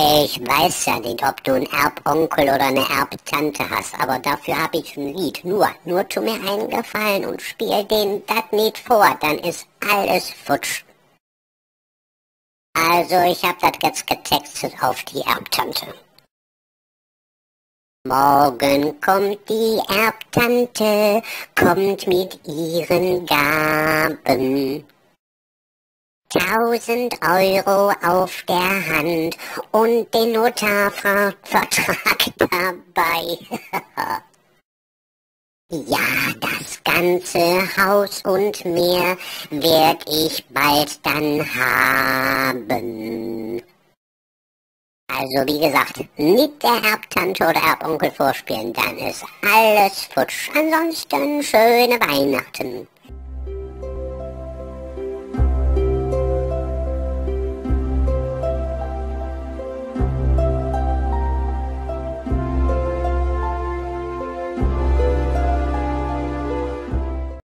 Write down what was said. Ich weiß ja nicht, ob du einen Erbonkel oder eine Erbtante hast, aber dafür habe ich ein Lied. Nur tu mir einen Gefallen und spiel denen das nicht vor, dann ist alles futsch. Also, ich habe das jetzt getextet auf die Erbtante. Morgen kommt die Erbtante, kommt mit ihren Gaben. 1000 Euro auf der Hand und den Notarvertrag dabei. Ja, das ganze Haus und mehr werd ich bald dann haben. Also wie gesagt, nicht der Erbtante oder Erbonkel vorspielen, dann ist alles futsch. Ansonsten schöne Weihnachten.